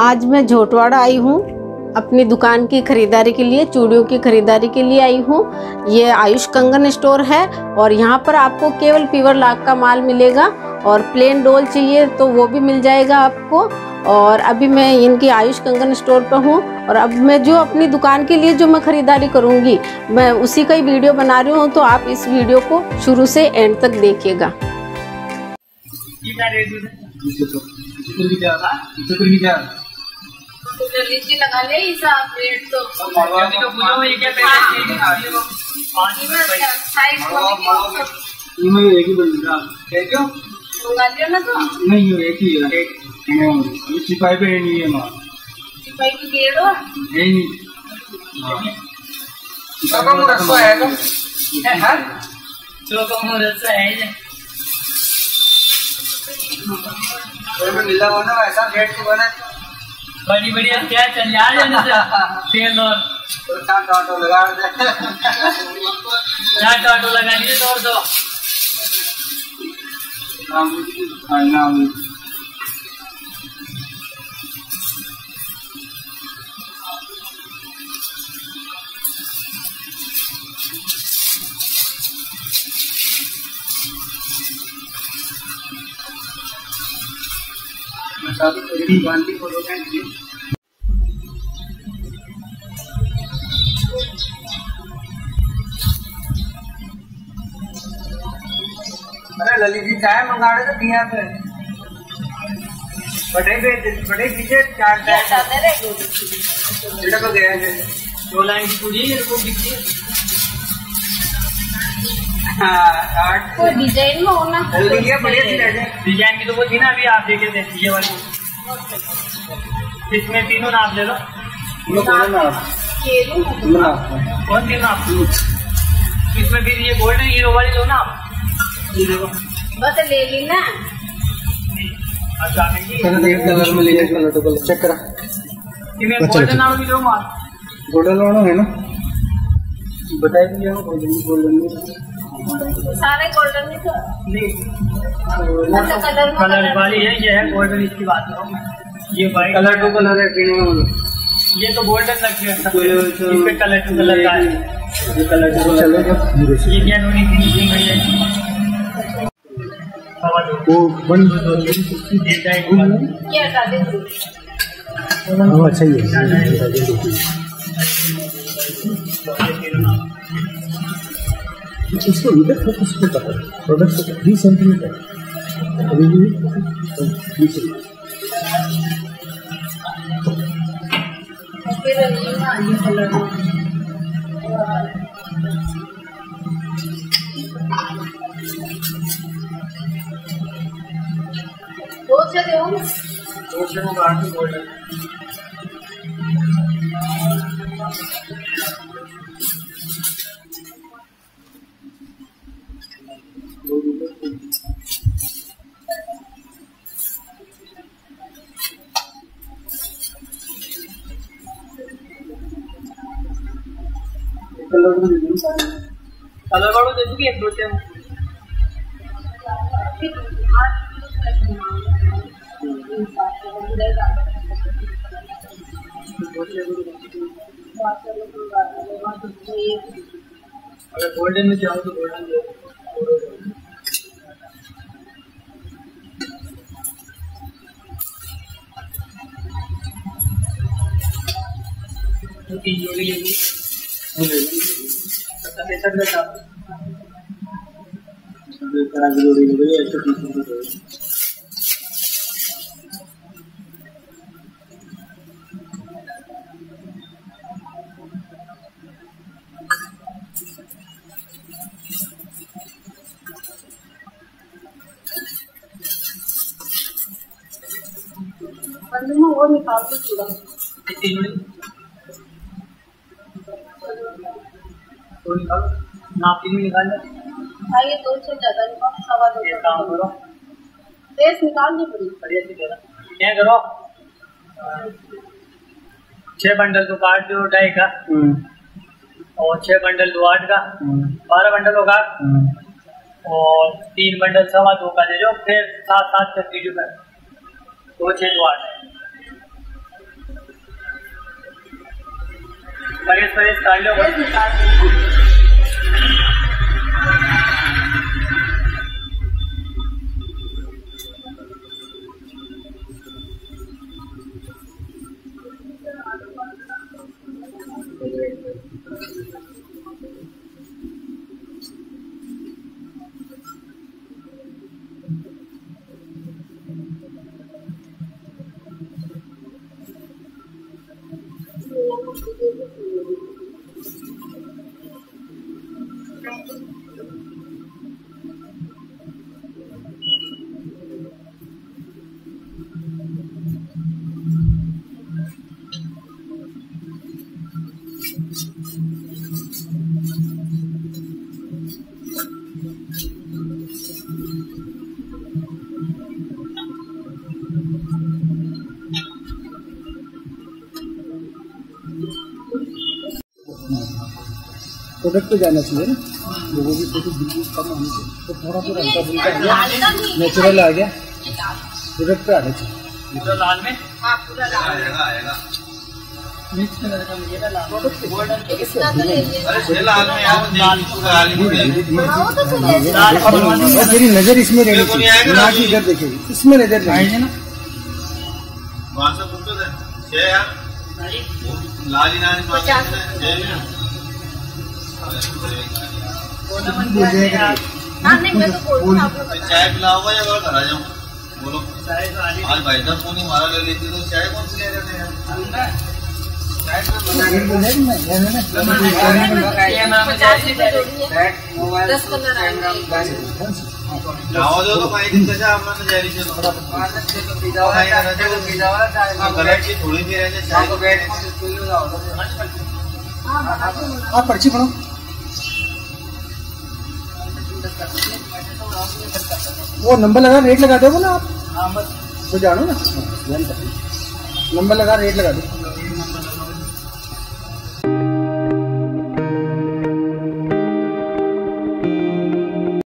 आज मैं झोटवाड़ा आई हूँ अपनी दुकान की खरीदारी के लिए, चूड़ियों की खरीदारी के लिए आई हूँ। ये आयुष कंगन स्टोर है और यहाँ पर आपको केवल प्योर लाख का माल मिलेगा और प्लेन डोल चाहिए तो वो भी मिल जाएगा आपको। और अभी मैं इनकी आयुष कंगन स्टोर पर हूँ और अब मैं जो अपनी दुकान के लिए जो मैं ख़रीदारी करूँगी मैं उसी का ही वीडियो बना रही हूँ, तो आप इस वीडियो को शुरू से एंड तक देखिएगा। लगा ले रेट तो ऐसा रेट तो बना बड़ी बड़ी क्या चल रहा है तेल और ऑटो लगा ऑटो लगाइए और दो अरे ललित जी चाय मंगा रहे थे यहाँ पे बड़े पीछे चार चाय को गया थे दो लाइन की पूरी डिजाइन में होना डिजाइन की तो वो थी ना, अभी आप देखे थे ये वाली, इसमें तीनों नाप ले लो। कौन तीनों नाप? इसमें फिर ये गोल्डन हीरो वाली लो ना आप, बस ले ली ना। कलर में ले चेक करा गोल्डन नाप लो मार, गोल्डन वालों है ना बताए दिया गोल्डन सारे गोल्डन में तो नहीं, कलर वाली है ये है गोल्डन, इसकी बात करूँ मैं ये वाइट कलर टू कलर है, ये तो गोल्डन लग गया कलर टू कलर का है, कलर टू कलर ये क्या होनी चाहिए इसको इधर फोकस करता है प्रोडक्ट को 3 सेंटीमीटर अभी भी 3 सेंटीमीटर कलर वालों दे दूंगी एक दो टाइम अगर गोल्डन में चाहो तो गोल्डन दे दो तीन जोड़ी लेंगे और निकाल के चुरा निकाल ये 200 ज्यादा करो निकालनी पड़ेगी, क्या करो 6 बंडल तो काट दो ढाई का और 6 बंडल दो 8 का 12 बंडल होगा और 3 बंडल सवा 2 का दे दो, फिर 7-7 का 3 का 2-6-8 परेश परेश काट लो। प्रोडक्ट पे जाना चाहिए ना, लोगों की फोटो बिल्कुल कम होनी चाहिए, तो थोड़ा थोड़ा हल्का फुल्का नेचुरल आ गया प्रोडक्ट पे आना चाहिए। पूरा लाल में आएगा मिक्स करेगा, ये ना लाल प्रोडक्ट गोल्डन के इसका तो ले ले। अरे लाल में यार लाल पूरा लाल है, मेरी नजर इसमें रहनी चाहिए ना कि इधर देखेगी, इसमें नजर आएगी ना, वहां से फोटो है ये यार लाल ही ना है। चाय पिलाओगे या घर आ जाऊँ बोलो? आज भाई साहब फोन ही हमारा ले लीजिए, तो चाय कौन सी ले रहे हैं? थोड़ी भी रहते आप पर्ची पढ़ो। वो नंबर लगा रेट लगा दो ना आप, तो जानो ना, नंबर लगा रेट लगा दो।